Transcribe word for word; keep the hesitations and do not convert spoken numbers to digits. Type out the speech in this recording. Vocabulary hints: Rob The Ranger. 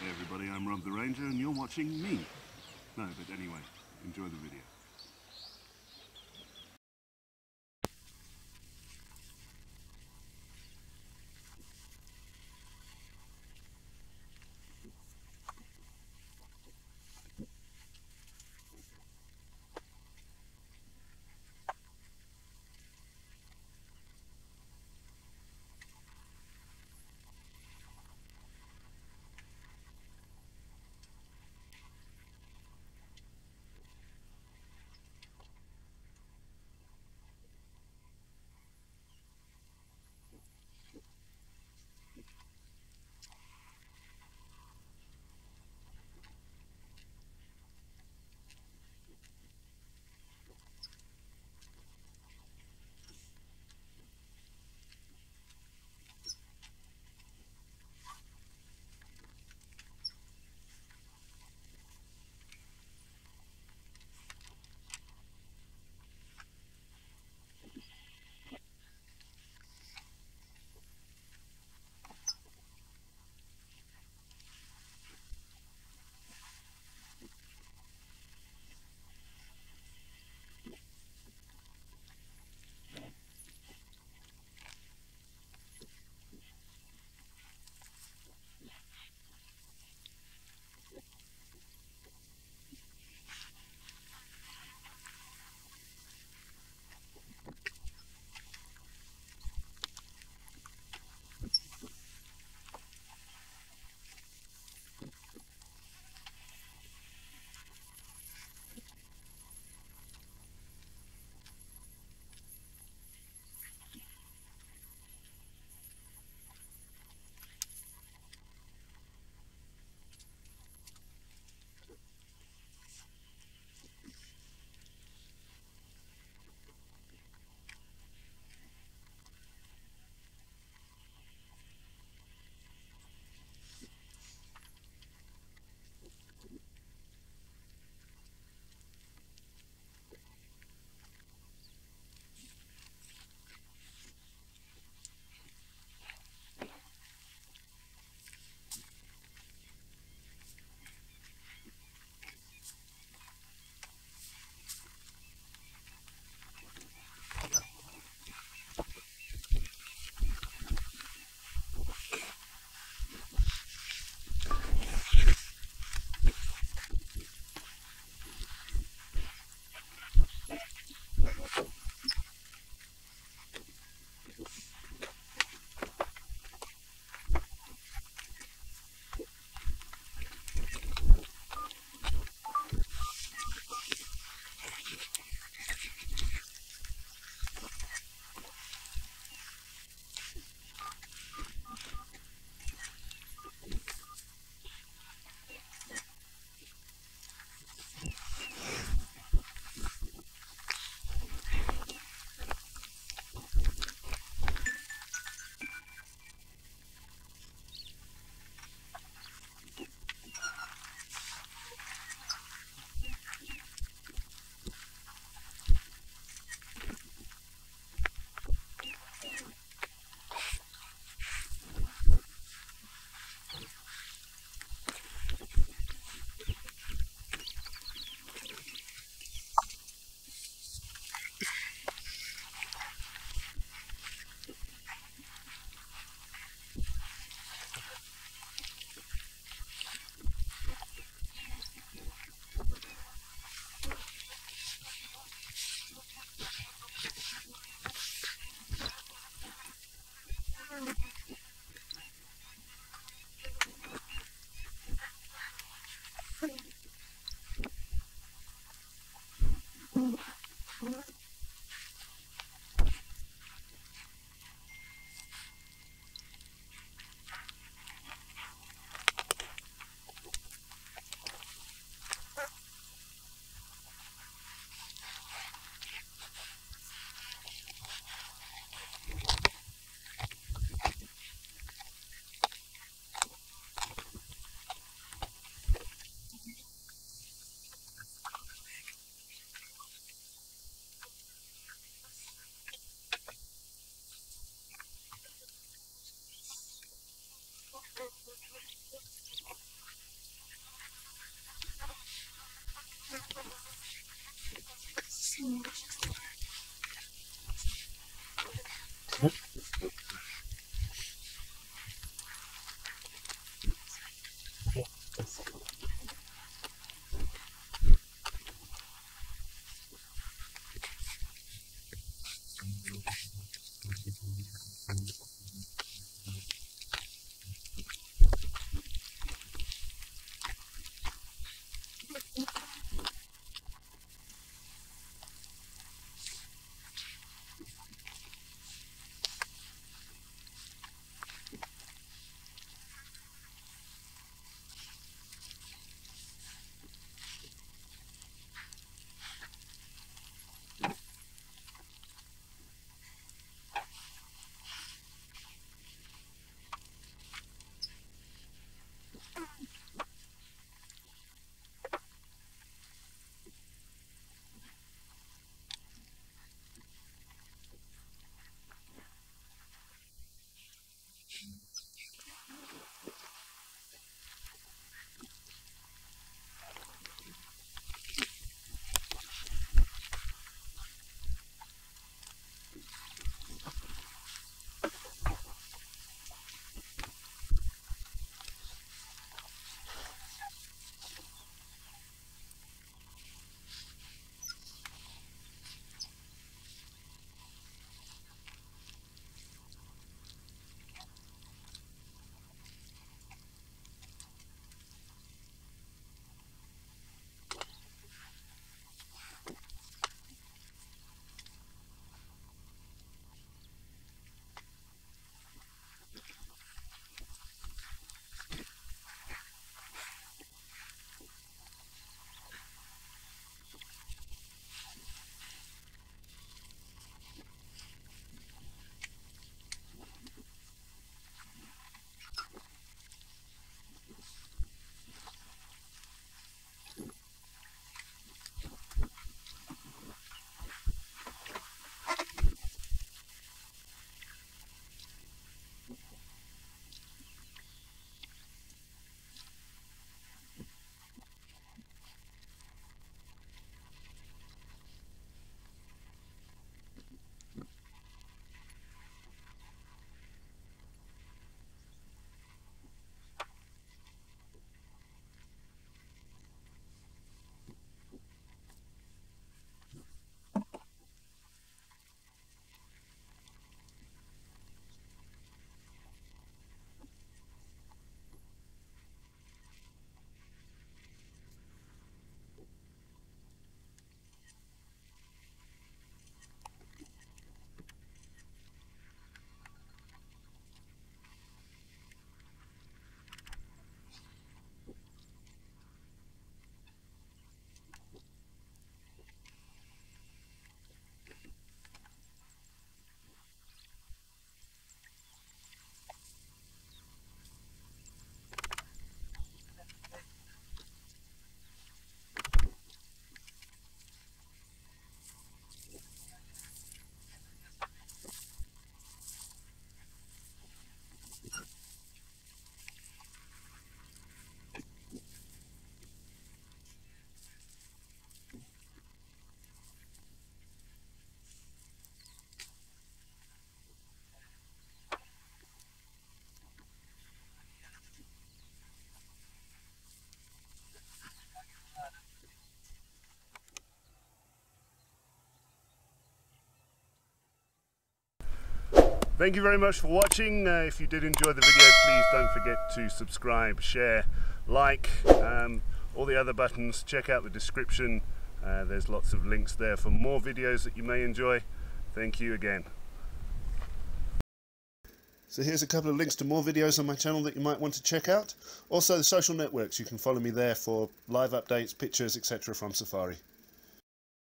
Hey everybody, I'm Rob the Ranger and you're watching me. No, but anyway, enjoy the video. Thank you very much for watching. Uh, if you did enjoy the video, please don't forget to subscribe, share, like, um, all the other buttons. Check out the description. Uh, there's lots of links there for more videos that you may enjoy. Thank you again. So here's a couple of links to more videos on my channel that you might want to check out. Also the social networks, you can follow me there for live updates, pictures, et cetera from Safari.